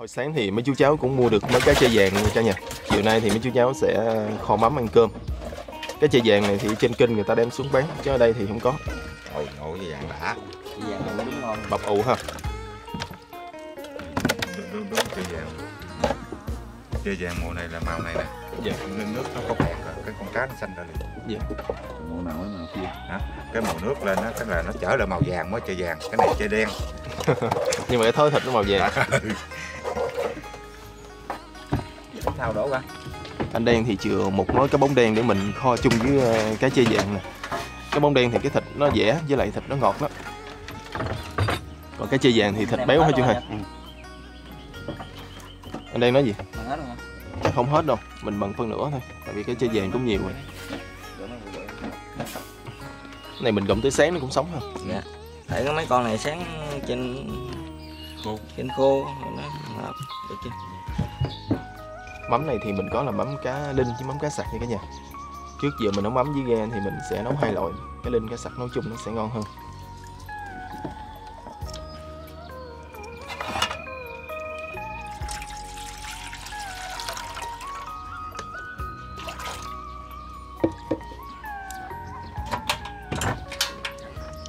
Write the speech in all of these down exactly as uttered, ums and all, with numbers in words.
Hồi sáng thì mấy chú cháu cũng mua được mấy cá trê vàng cho nhà. Chiều nay thì mấy chú cháu sẽ kho mắm ăn cơm. Cái trê vàng này thì trên kênh người ta đem xuống bán, chứ ở đây thì không có. Ôi, ôi cái vàng đã. Cái vàng này đúng ngon. Bập ụ ha. Đúng, đúng, đúng, trê vàng. Trê vàng mùa này là màu này nè. Dạ. Nên nước nó có bạc rồi, cái con cá nó xanh ra liền. Dạ. Mùa nào ấy màu kia. Hả? Cái màu nước lên á, cái là nó trở lại màu vàng mới trê vàng. Cái này trê đen. Nhưng mà cái thớ thịt nó màu vàng. Thao đổ ra. Anh Đen thì chừa một mớ cái bóng đen để mình kho chung với cái trê vàng nè. Cái bóng đen thì cái thịt nó dẻ với lại thịt nó ngọt lắm. Còn cái trê vàng thì thịt béo hết chứ hả? Anh Đen nói gì? Chắc không hết đâu, mình bằng phân nửa thôi. Tại vì cái trê vàng cũng nhiều rồi. Cái này mình gặm tới sáng nó cũng sống không? Dạ. Tại mấy con này sáng trên trên khô nó hợp được chứ. Mắm này thì mình có là mắm cá linh với mắm cá sặc nha cả nhà. Trước giờ mình nấu mắm với gan thì mình sẽ nấu hai loại, cái linh cá sặc nấu chung nó sẽ ngon hơn.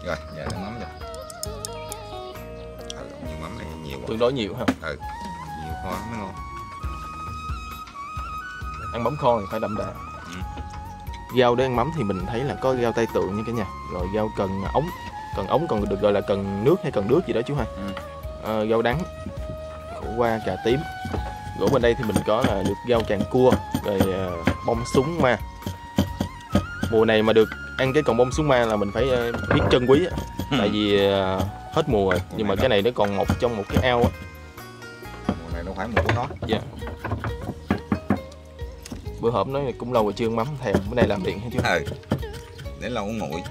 Rồi, giờ nấu mắm rồi. Ừ, nhiều mắm này nhiều quá. Tương đối nhiều ha. Ừ, nhiều kho mới ngon. Ăn mắm kho thì phải đậm đà. Ừ. Rau để ăn mắm thì mình thấy là có rau tay tượng như cả nhà. Rồi rau cần ống. Cần ống còn được gọi là cần nước hay cần nước gì đó chú hai. Ừ. à, Rau đắng, khổ qua, cà tím. Gỗ bên đây thì mình có là được rau càng cua. Rồi bông súng ma. Mùa này mà được ăn cái còn bông súng ma là mình phải biết trân quý. Tại vì hết mùa rồi. Nhưng mà cái này nó còn mọc trong một cái ao. Mùa này nó khoảng mùa của nó. Dạ. Bữa hổm nói cũng lâu rồi chưa mắm thèm, bữa nay làm điện hay chứ? Ừ. Để lâu nó nguội.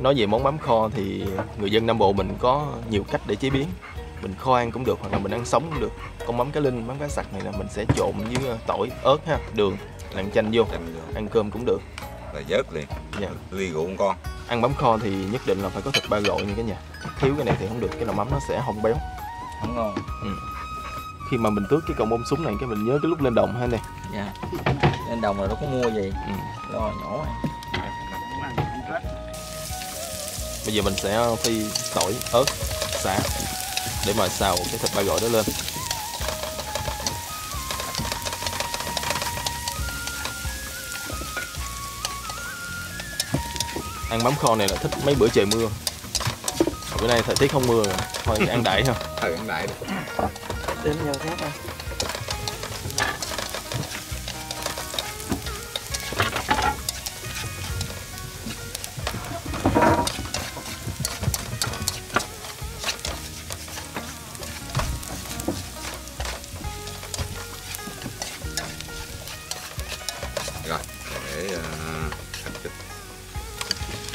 Nói về món mắm kho thì người dân Nam Bộ mình có nhiều cách để chế biến. Mình kho ăn cũng được hoặc là mình ăn sống cũng được. Con mắm cá linh, mắm cá sặc này là mình sẽ trộn với tỏi, ớt ha, đường, làm chanh vô. Ăn cơm cũng được. Là vớt liền. Dạ. Ly rượu con. Ăn mắm kho thì nhất định là phải có thịt ba gội như cả nhà. Thiếu cái này thì không được, cái là mắm nó sẽ không béo. Không ngon. Ừ. Khi mà mình tước cái cọng bông súng này cái mình nhớ cái lúc lên đồng ha nè. Dạ. Lên đồng rồi đâu có mua gì. Ừ. Lo nhỏ à. Bây giờ mình sẽ phi tỏi, ớt, sả để mà xào cái thịt ba gọi đó lên. Ăn mắm kho này là thích mấy bữa trời mưa. Bữa nay thời tiết không mưa rồi, thôi ăn đại thôi. Ừ, ăn đại. Đến nhau khác thôi. Rồi, để thành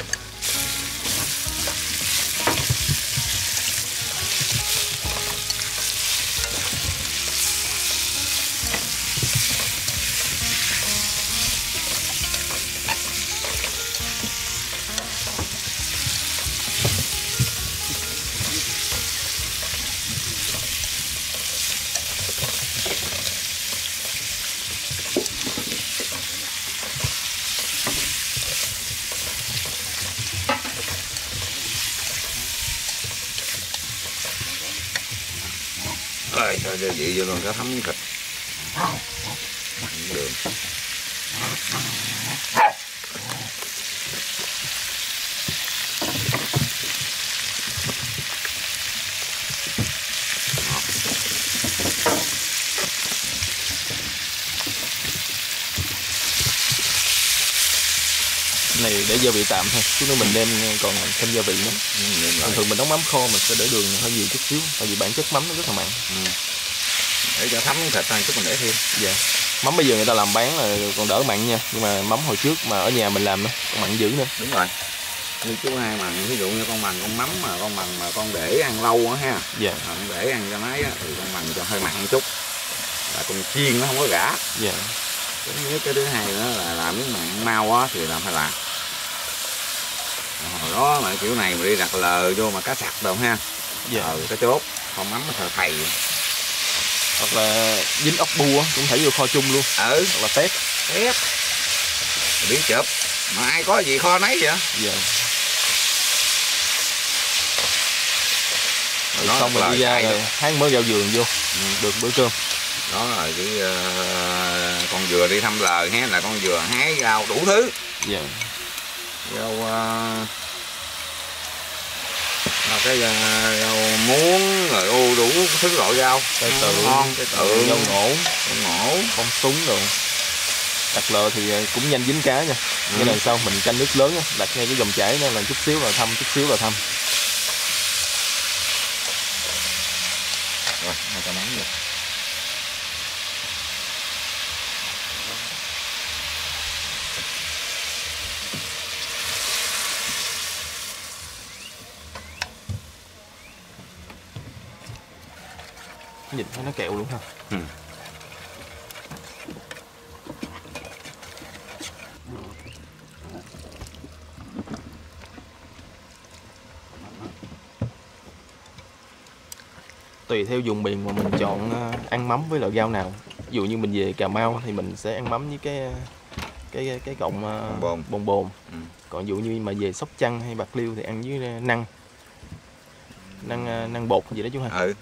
uh, thịt. Rồi, cho vị vô luôn, cho thấm với thịt. Đường. Này để gia vị tạm thôi, chứ nếu mình đem còn thêm gia vị nữa. Bình thường mình nấu mắm kho mình sẽ để đường hơi nhiều chút xíu, tại vì bản chất mắm nó rất là mặn. Ừ. Để cho thấm thịt ăn chút mình để thêm. Dạ. Mắm bây giờ người ta làm bán là còn đỡ mặn nha, nhưng mà mắm hồi trước mà ở nhà mình làm nó còn mặn dữ nữa. Đúng rồi. Như chú hai mà ví dụ như con mằn con mắm mà con mằn mà con để ăn lâu á ha. Dạ. Không để ăn cho mấy á thì con mằn cho hơi mặn một chút. Là con chiên nó không có gã. Dạ. Cái thứ hai nữa là làm miếng mặn mau á thì làm phải lạc. Hồi đó mà kiểu này mà đi đặt lờ vô mà cá sặc rồi ha. Dạ. Ờ, cái chốt không mắm thờ thầy, hoặc là dính ốc bua cũng thể vô kho chung luôn. Ừ, hoặc là tép tép biến chớp mà ai có gì kho nấy vậy. Dạ. Rồi rồi xong rồi đi ra rồi hái mớ rau vườn vô. Ừ. Được bữa cơm đó là cái uh, con dừa đi thăm lời ha, là con dừa hái rau đủ thứ. Dạ. Rau uh, là cái uh, rau muống rồi u đủ thứ loại rau, cái tượng ngon, cái tượng rau ngổ, ngổ con súng rồi. Đặt lờ thì cũng nhanh dính cá nha. Ừ. Cái lần sau mình canh nước lớn đặt ngay cái dòng chảy nó là chút xíu là thăm, chút xíu là thăm. Rồi, hai cái mắm rồi. Nhìn thấy nó kẹo luôn ha. Ừ. Tùy theo vùng miền mà mình chọn ăn mắm với loại rau nào. Ví dụ như mình về Cà Mau thì mình sẽ ăn mắm với cái cái cái cọng bồn bồn, bồn. Ừ. Còn ví dụ như mà về Sóc Trăng hay Bạc Liêu thì ăn với năng năng năng bột gì đó chú hai. Ừ.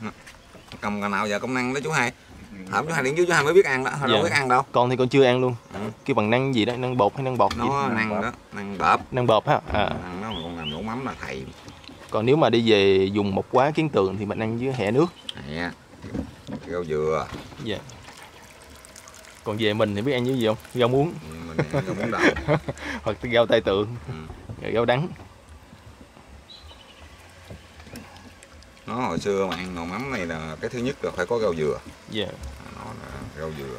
Còng nào giờ công năng đó chú hai. Thẩm chú hai đến dưới chú hai mới biết ăn đó, hồi dạ. Đâu biết ăn đâu. Con thì con chưa ăn luôn. Ừ. Kêu bằng năng gì đó, năng bột hay năng bột nó, gì đó. Năng bột. Đó, năng bột. Năng bột ha. À. Năng nó còn làm đổ mắm là thầy. Còn nếu mà đi về dùng một quá kiến tường thì mình ăn với hẹ nước. Hẹ. Rau dừa. Dạ. Còn về mình thì biết ăn với gì không? Rau muống. Ừ, mình ăn rau muống đầu. Hoặc rau tai tượng. Ừ. Rau đắng. Nó hồi xưa mà ăn nồi mắm này là cái thứ nhất là phải có rau dừa. Dạ. Nó là rau dừa.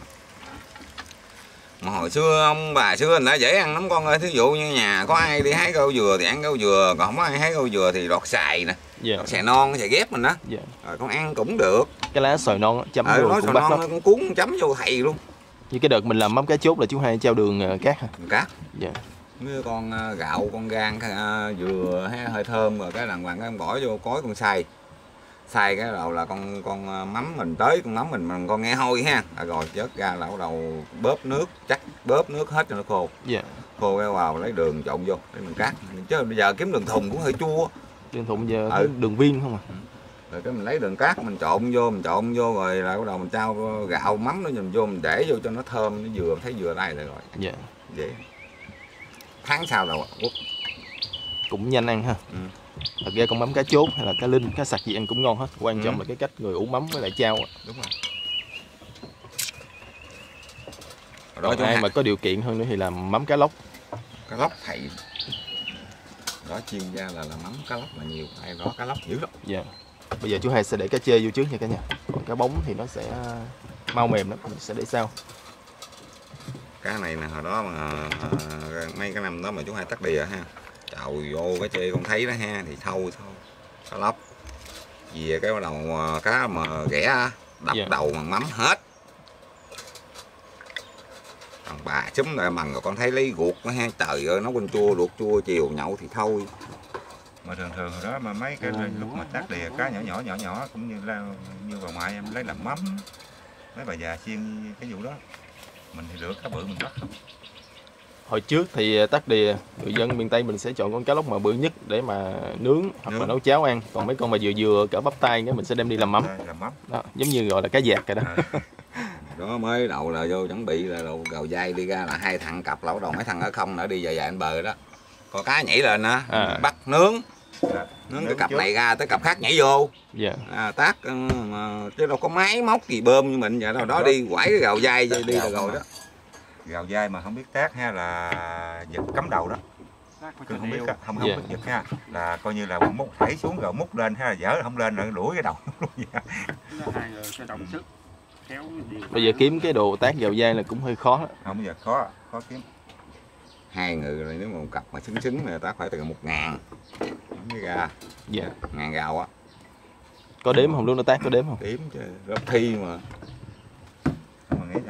Mà hồi xưa ông bà xưa người ta dễ ăn lắm con ơi, thí dụ như nhà có ai đi hái rau dừa thì ăn rau dừa, còn không có ai hái rau dừa thì đọt xài nè. Dạ. Đọt xài non, xài ghép mình đó. Dạ. Rồi con ăn cũng được. Cái lá xoài non chấm ừ, vô cũng bắt lắm. Con cuốn chấm vô thầy luôn. Như cái đợt mình làm mắm cá chốt là chú hai trao đường cát hả? Cát. Dạ. Như con gạo, con gan, dừa hay hơi thơm rồi cái đàng hoàng cái con bỏ vô cối con xài. Xài cái đầu là con con mắm mình tới con mắm mình mình con nghe hôi ha, à, rồi vớt ra là bắt đầu bóp nước, chắc bóp nước hết cho nó khô. Yeah. Khô ra vào lấy đường trộn vô để mình cắt, chứ bây giờ kiếm đường thùng cũng hơi chua. Đường thùng giờ ừ. Đường viên không à. Rồi cái mình lấy đường cát mình trộn vô mình trộn vô rồi là bắt đầu mình trao gạo mắm nó nhìn vô mình để vô cho nó thơm, nó dừa thấy dừa đây rồi. Dạ. Yeah. Vậy tháng sau là quất cũng nhanh ăn ha. Ừ. Thật ra con mắm cá chốt hay là cá linh, cá sặc gì ăn cũng ngon hết. Quan trọng ừ. Là cái cách người ủ mắm với lại chao. Đúng rồi. Rồi ai hả? Mà có điều kiện hơn nữa thì làm mắm cá lóc. Cá lóc thầy. Đó chuyên gia là làm mắm cá lóc là nhiều. Ai đó cá lóc dữ lắm. Dạ. Bây giờ chú hai sẽ để cá chê vô trước nha cả nhà. Còn cá bóng thì nó sẽ mau mềm lắm, mình sẽ để sau. Cá này nè hồi đó mà mấy cái năm đó mà chú hai tắt đìa ha. Đầu vô cái chê con thấy đó ha thì thâu thôi cá lóc về cái bắt đầu cá mà ghẻ đập yeah. Đầu bằng mắm hết thằng bà xúm lại bằng rồi con thấy lấy ruột nó ha, trời ơi nó quên chua ruột chua chiều nhậu thì thôi. Mà thường thường hồi đó mà mấy cái ừ, lúc mà tắt đìa cá nhỏ nhỏ nhỏ nhỏ cũng như là như bà ngoại em lấy làm mắm mấy bà già chiên cái vụ đó mình thì lựa cá bự mình bắt không. Hồi trước thì tắc đìa người dân miền Tây mình sẽ chọn con cá lóc mà bự nhất để mà nướng hoặc nướng. Là nấu cháo ăn, còn mấy con mà vừa vừa cỡ bắp tay nữa mình sẽ đem đi làm mắm, làm mắm. Đó, giống như gọi là cá dẹt rồi đó. À. Đó mới đầu là vô chuẩn bị là đầu gầu dai đi ra là hai thằng cặp là bắt đầu mấy thằng ở không nữa đi dài dài anh bờ đó có cá nhảy lên á à. Bắt nướng à, nướng cái cặp trước. Này ra tới cặp khác nhảy vô yeah. À, tác chứ đâu có máy móc gì bơm như mình vậy đâu đó, đó đi quẩy cái gầu dai đi, đi là rồi đó. Gào dai mà không biết tác ha là giật cắm đầu đó. Cứ không biết không, không yeah. Biết giật ha là coi như là múc thảy xuống rồi múc lên ha, dở không lên là đuổi cái đầu luôn. Hai người sẽ đồng sức kéo. Bây giờ kiếm cái đồ tác gào dai là cũng hơi khó đó. Không giờ khó, khó kiếm. Hai người rồi nếu mà một cặp mà xứng xứng là ta phải từ một ngàn mới ra. Dạ. Ngàn gào á. Có đếm không lúc nó tác có đếm không? Đếm chứ, gấp thi mà.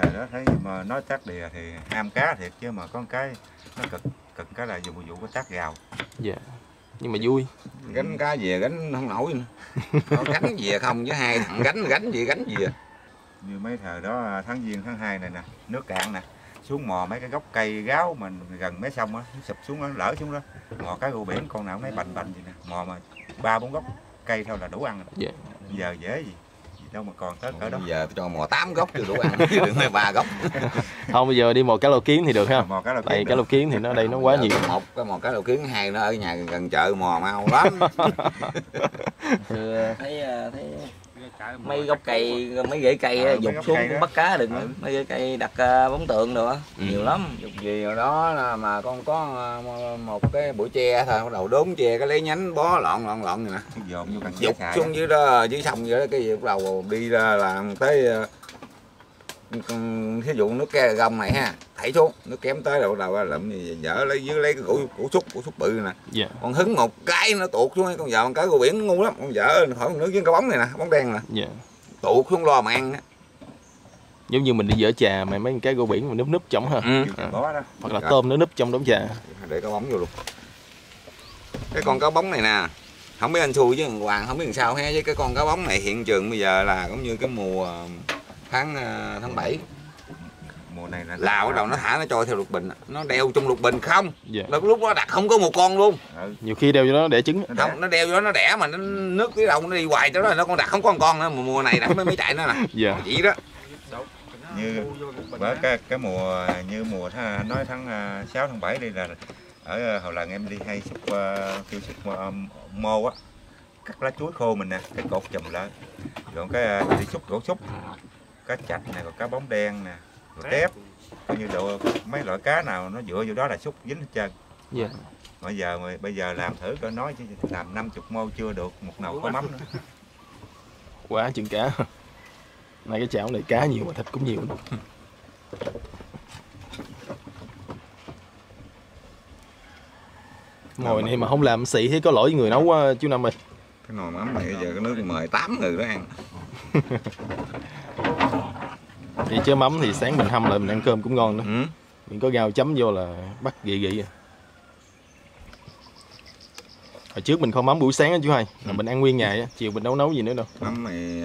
Thời đó thấy mà nói tác đìa thì ham cá thiệt chứ mà có cái nó cực cực cái là dùng vụ có tác gào. Dạ. Yeah. nhưng mà vui. Gánh cá về gánh không nổi nữa. Có gánh về không chứ hai thằng gánh gánh gì gánh về. Như mấy thời đó tháng giêng tháng hai này nè, nước cạn nè, xuống mò mấy cái gốc cây gáo mình gần mé sông á, sụp xuống đó, lỡ xuống đó. Mò cái rô biển con nào nấy bành bành gì nè, mò mà ba bốn gốc cây thôi là đủ ăn rồi. Yeah. Giờ dễ gì đâu mà còn tới cỡ đó. Bây giờ cho mò tám gốc chưa đủ ăn, chứ đừng nói ba gốc. Không, bây giờ đi mò cá lô kiếm thì được ha. Mò cá lô kiếm. Cá lô kiếm thì nó đây nó quá nhiều. Một cái mò cá lô kiếm, hai nó ở nhà gần chợ mò mau lắm. Chưa thấy thấy mấy gốc cây, mấy rễ cây dục xuống bắt cá đừng, mấy rễ cây đặt bóng tượng nữa, nhiều lắm. Dục gì rồi đó là mà con có một cái bụi tre thôi, bắt đầu đốn tre cái lấy nhánh bó lọn lọn lọn này nè, dục xuống dưới đó dưới sông vậy đó, cái gì bắt đầu đi ra làm tới thí dụ nước ke gông này ha, thảy xuống nước kém tới đầu đầu lụm gì dở lấy dưới lấy cái củ củ xúc củ xúc bự nè, con hứng một cái nó tuột xuống, con vợ con cá rô biển ngu lắm, con dở khỏi nước với cái bóng này nè, bóng đen nè, tuột xuống lo mà ăn. Giống như mình đi dở trà mà mấy cái rô biển mình núp núp trong ha, ừ. Hoặc là tôm nó núp trong đống trà, để cá bóng vô luôn. Cái con cá bóng này nè, không biết anh Xui với thằng Hoàng không biết làm sao ha, với cái con cá bóng này hiện trường bây giờ là cũng như cái mùa tháng tháng bảy mùa này là Lào bắt đầu nó thả nó trôi theo lục bình, nó đeo trong lục bình không, dạ. Lúc đó đặt không có một con luôn, ừ. Nhiều khi đeo vô nó đẻ trứng, nó không nó đeo vô nó đẻ mà nó nước cái đầu nó đi hoài cho đó nó con đặt không có một con nữa, mùa này đặt mới mới chạy nó nè, dạ. Chỉ đó như bởi cái cái mùa như mùa tháng, nói tháng sáu tháng bảy đây là ở hồi lần em đi hay xúc kêu xúc mô á, cắt lá chuối khô mình nè, cái cột chùm lại, rồi cái đi xúc gỗ xúc cá chạch này, rồi cá bóng đen nè, rồi tép, coi như độ mấy loại cá nào nó dựa vô đó là xúc dính hết trơn. Dạ. Bây giờ bây giờ làm thử coi, nói chứ làm năm mươi mô chưa được một nồi có mắm nữa. Quá chừng cá. Này cái chảo này cá nhiều mà thịt cũng nhiều. Ngồi này mà không làm xị thì có lỗi với người nấu quá chú Năm ơi. Cái nồi mắm này bây giờ cái nước mời tám người đó ăn. Vậy chứ mắm thì sáng mình hâm lại mình ăn cơm cũng ngon nữa, ừ. Mình có rau chấm vô là bắt ghị ghị à. Hồi trước mình kho mắm buổi sáng á chú hai, là mình ăn nguyên ngày á, chiều mình nấu nấu gì nữa đâu. Mắm này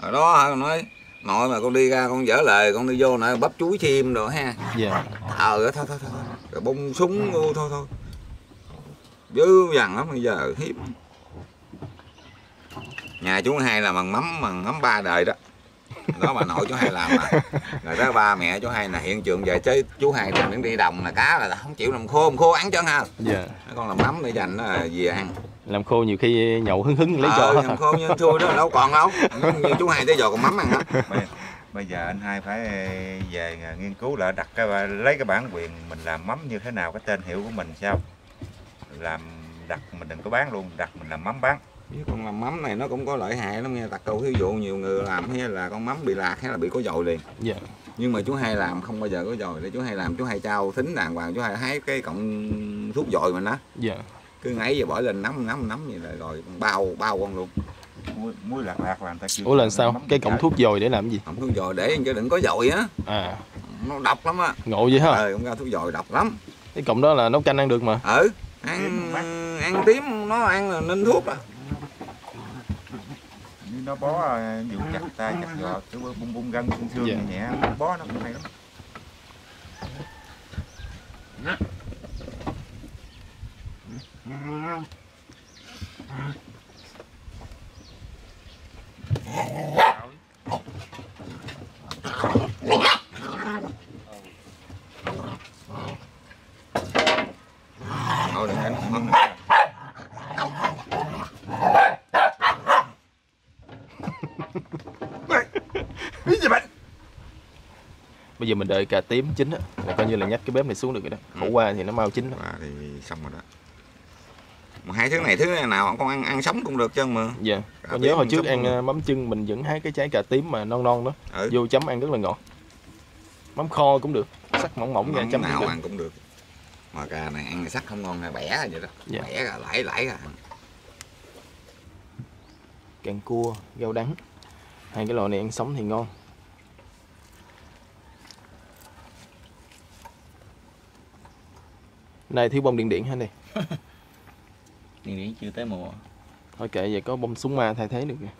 ở đó hả, con nói nội mà con đi ra con dở lời con đi vô nè bắp chuối chim rồi ha. Dạ. Ờ thôi thôi thôi, rồi bông súng vô thôi thôi. Dữ dằn lắm bây giờ hiếp. Nhà chú hai là bằng mắm bằng mắm ba đời đó. Đó bà nội chú hai làm mà. Rồi đó ba mẹ chú hai là hiện trường về chứ chú hai thì miếng đi đồng là cá là không chịu làm khô, làm khô ăn chứ ha. Dạ. Con làm mắm để dành nó về ăn. Làm khô nhiều khi nhậu hứng hứng lấy ờ, cho. Làm khô như thôi đó đâu còn đâu. Như chú hai tới giờ còn mắm ăn hết. Bây, bây giờ anh hai phải về nghiên cứu lại đặt cái lấy cái bản quyền mình làm mắm như thế nào, cái tên hiệu của mình sao. Làm đặt mình đừng có bán luôn, đặt mình làm mắm bán. Chứ con làm mắm này nó cũng có lợi hại lắm nha, đặt câu ví dụ nhiều người làm hay là con mắm bị lạc hay là bị có dồi liền. Dạ. Nhưng mà chú hai làm không bao giờ có dồi, để chú hai làm chú hai trao thính đàng hoàng, chú hai hái cái cọng thuốc dồi mình á. Dạ. Cứ ngấy và bỏ lên nắm nắm nắm vậy là rồi bao bao con luôn. Muối, muối lạc lạc làm ta kêu. Ủa lần sao? Cái cọng thuốc dồi để làm gì? Cọng thuốc dồi để cho đừng có dồi á. À. Nó độc lắm á. Ngộ vậy hả? Ờ, con ra thuốc dồi độc lắm. Cái cọng đó là nấu canh ăn được mà. Ừ. Ăn ăn tím nó ăn là ninh thuốc à. Nó bó vụ chặt tay chặt giò cứ bung bung gân xương xương yeah. Nhẹ bó nó cũng hay lắm. Thôi đừng đánh không. Bây giờ mình đợi cà tím chín á, là coi như là nhắc cái bếp này xuống được rồi đó. Khổ qua thì nó mau chín đó. À, thì xong rồi đó. Mà hai thứ này thứ nào con ăn ăn sống cũng được chứ mà. Dạ. Cà con nhớ hồi trước ăn mắm chưng mình vẫn hái cái trái cà tím mà non non đó, ừ. Vô chấm ăn rất là ngọt. Mắm kho cũng được, sắc mỏng mỏng ra chấm nào ăn cũng được. Mà cà này ăn sắc không ngon hay bẻ vậy đó. Dạ. Bẻ là lãi lãi à. Càng cua, rau đắng. Hai cái loại này ăn sống thì ngon. Này thiếu bông điện điện hả này. nhưng nghĩ chưa tới mùa. Thôi kệ, vậy có bông súng ma thay thế được kìa.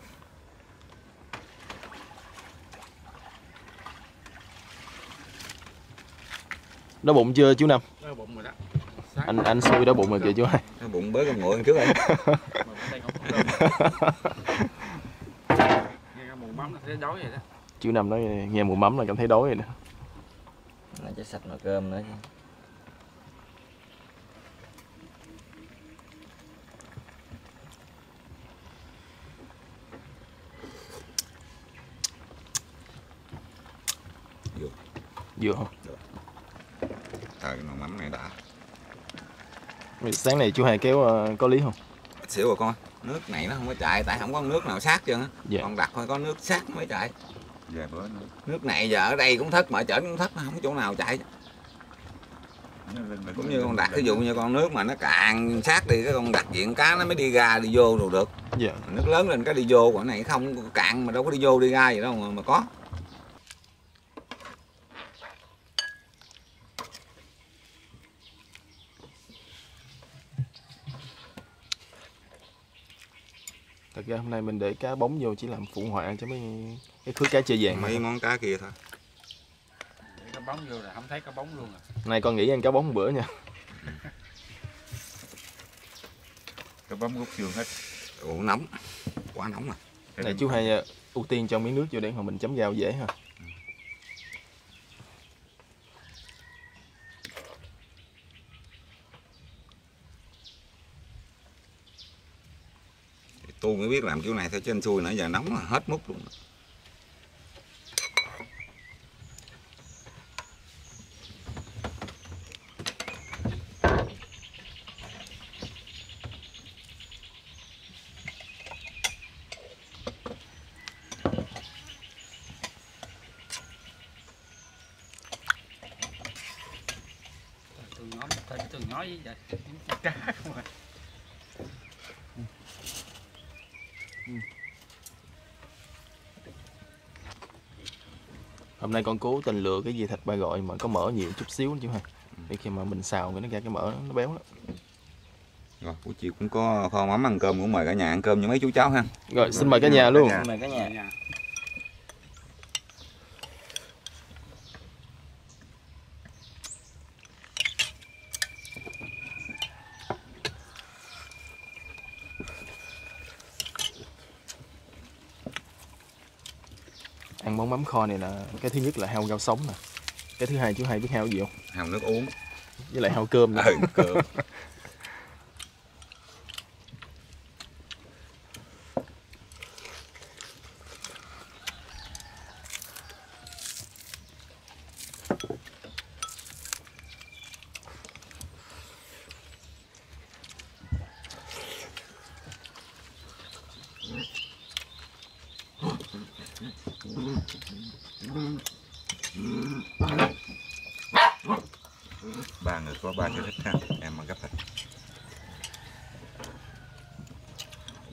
Đói bụng chưa chú Năm? Đói bụng rồi đó. Sáng anh anh xui đói bụng rồi kìa chú hai. Đói bụng bớt con ngựa trước rồi. Nghe mùi mắm là thấy đói rồi đó. Chú Năm nói nghe mùi mắm là cảm thấy đói rồi đó. Nó chỉ sạch nồi cơm nữa chứ. Vừa. Vừa không? Trời, nồi mắm này đã. Sáng này chú hai kéo uh, có lý không? Ít xỉu rồi con. Nước này nó không có chạy, tại không có nước nào sát chưa á. Dạ. Còn đặt thôi có nước sát mới chạy. Về bữa nữa. Nước này giờ ở đây cũng thất, mà chởn cũng thất, không có chỗ nào chạy. Cũng như con đặt, ví dụ như con nước mà nó cạn sát đi, cái con đặt diện cá nó mới đi ra đi vô rồi được. Dạ. Nước lớn lên cái đi vô, còn này không cạn mà đâu có đi vô đi ra gì đâu mà, mà có. Thật ra hôm nay mình để cá bóng vô chỉ làm phụ họa cho mấy cái khứa cá chơi vàng. Mấy món cá kia thôi. Để cá bóng vô là không thấy cá bóng luôn à. Này con nghĩ ăn cá bóng bữa nha. Cá bóng rút giường hết. Ủa nóng, quá nóng rồi. Để này chú hai ưu tiên cho miếng nước vô để hồi mình chấm rau dễ ha. Tôi mới biết làm kiểu này theo trên xuôi, nãy giờ nóng là hết mút luôn. Tôi nói, tôi nói vậy, cá không à. Hôm nay con cố tình lựa cái dây thịt ba gọi mà có mỡ nhiều chút xíu chứ ha. Để khi mà mình xào nó ra cái mỡ nó béo lắm. Rồi buổi chiều cũng có kho mắm ăn cơm, cũng mời cả nhà ăn cơm với mấy chú cháu ha. Rồi xin mời cả nhà luôn. Xin mời cả nhà. Ăn món mắm kho này là cái thứ nhất là hao rau sống nè. Cái thứ hai chú hai biết hao gì không? Hao nước uống. Với lại hao cơm nữa. Ừ, cơm. Ba người có ba cái thích ha, em mà gấp thịt.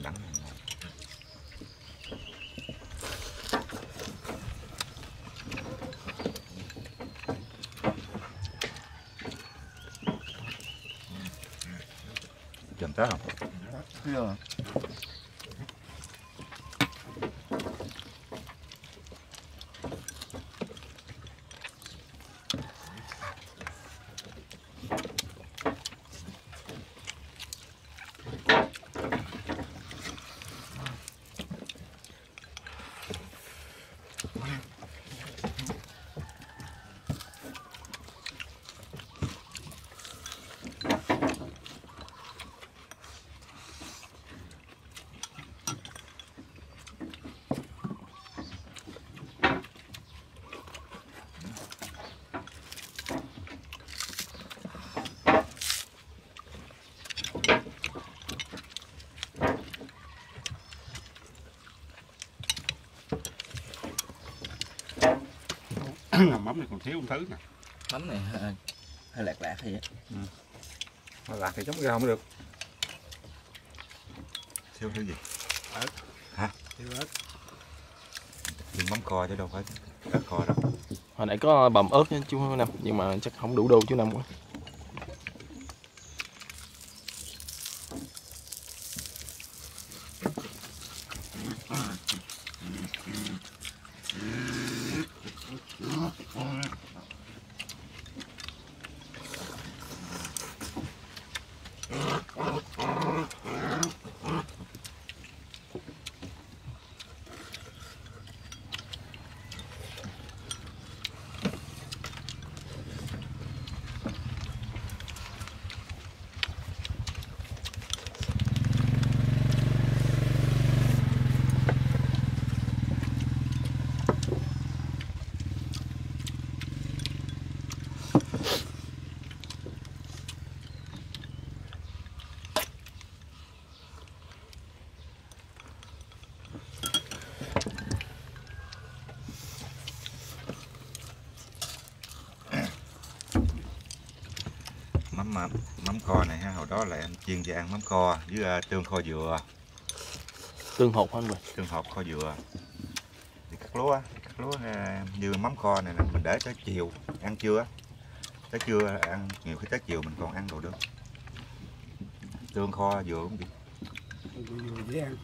Đắng này. Chầm tới không? Chưa. Mắm này còn thiếu một thứ nè. Mắm này hơi, hơi lạc lạc hay vậy. Ừ. Mà lạc thì chấm rau mới được. Thiếu thứ gì? Ớt. Hả? Thiếu ớt. Đừng mắm kho chứ đâu phải ớt kho đâu. Hồi nãy có bầm ớt nha chú Năm, nhưng mà chắc không đủ đồ chú Năm quá. kho này ha, hồi đó là em chiên cho ăn mắm kho với uh, tương kho dừa, tương hột anh rồi, tương hột kho dừa. Thì cắt lúa, cắt lúa như mắm kho này mình để tới chiều ăn trưa, tới trưa ăn, nhiều khi tới chiều mình còn ăn đồ được. Tương kho dừa cũng được. Dừa ăn.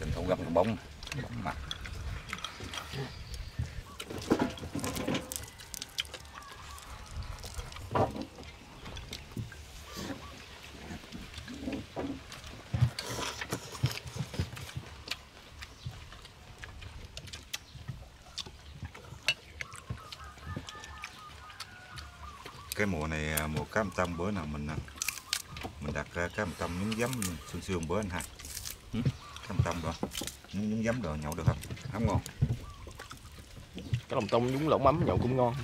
Tình không gặp con bóng, bóng mặt. Cái mùa này mùa cá một trăm, bữa nào mình mình đặt cá một trăm miếng giấm xương xương bữa anh ha. Ừ? Cá một trăm rồi miếng giấm rồi nhậu được không? Không ngon. Cá lòng tông nhúng lẩu mắm nhậu cũng ngon.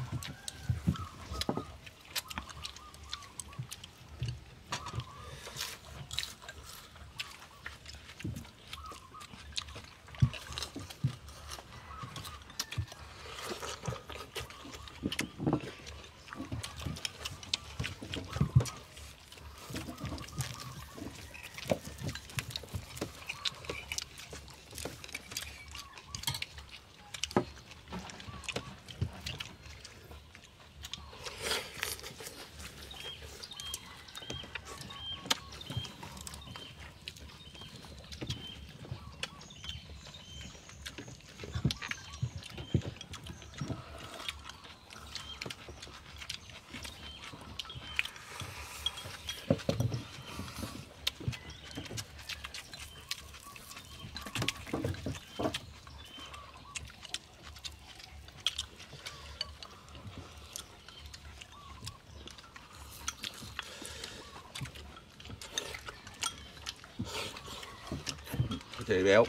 Chị béo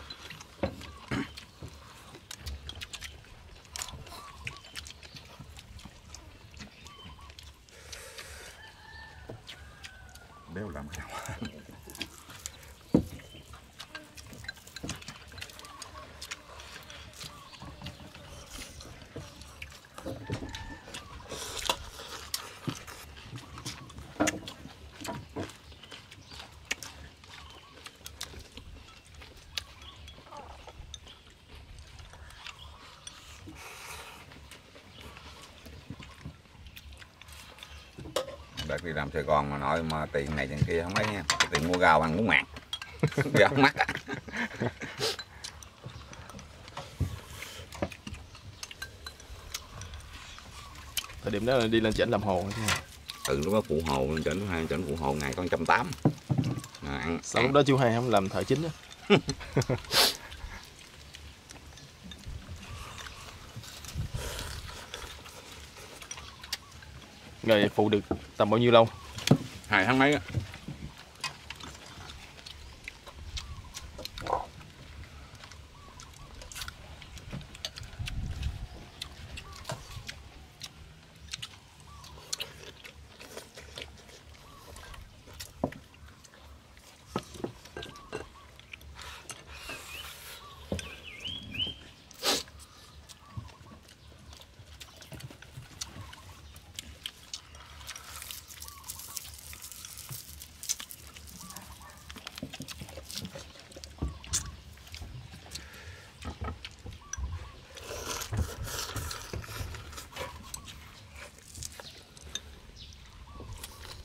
béo làm sao đặt đi làm Sài Gòn mà nội mà tiền này tiền kia không ấy nha, tiền mua gạo ăn cũng mạt, giờ không mắc. Thời điểm đó là đi lên chỉnh làm hồ thôi. Từ lúc đó phụ hồ lên chỉnh hai chỉnh phụ hồ ngày con trăm tám. Sau lúc đó chú hai không làm thợ chính đó. Ngày phụ được tầm bao nhiêu lâu? Hai tháng mấy á.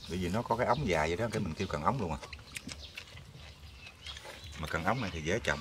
Bởi vì nó có cái ống dài vậy đó, cái mình kêu cần ống luôn à. Mà cần ống này thì dễ trồng.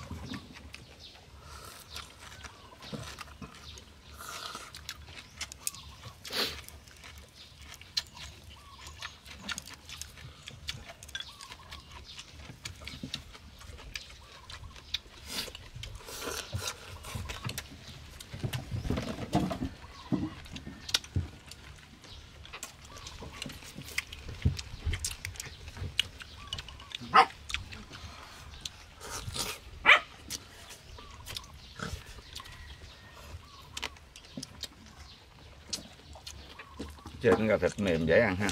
Chơi con gà thịt mềm dễ ăn ha.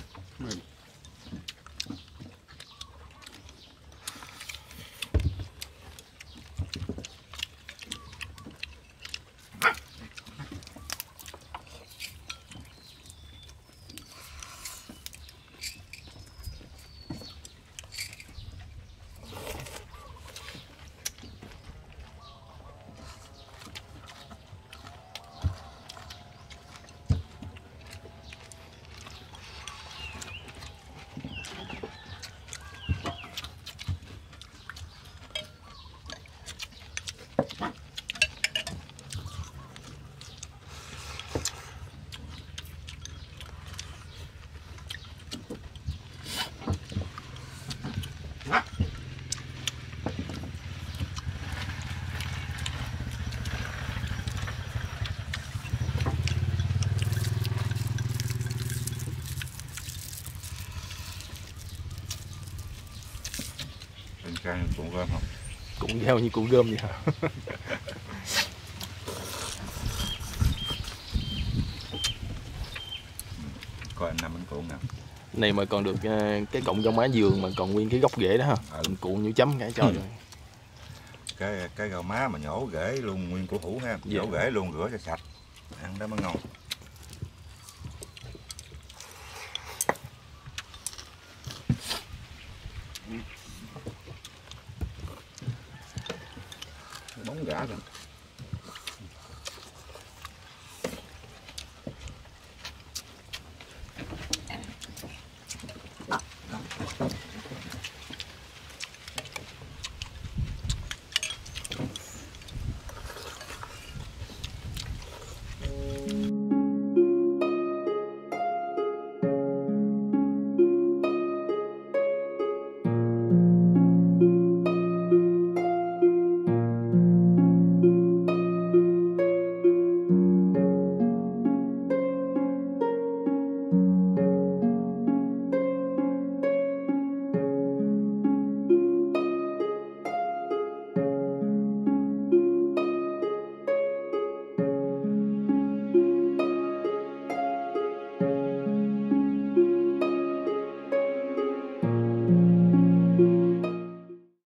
càng cũng gom không? Cũng theo như cũng gom vậy hả? Coi năm anh cuộn nè. Này mà còn được cái cọng rau má giường mà còn nguyên cái gốc rễ đó ha. Ừ. Mình cuộn như chấm cái trời ừ. rồi. Cái cái rau má mà nhổ rễ luôn nguyên của hũ ha, nhổ dạ. rễ luôn rửa cho sạch. Ăn đó mới ngon. Bóng gã rồi.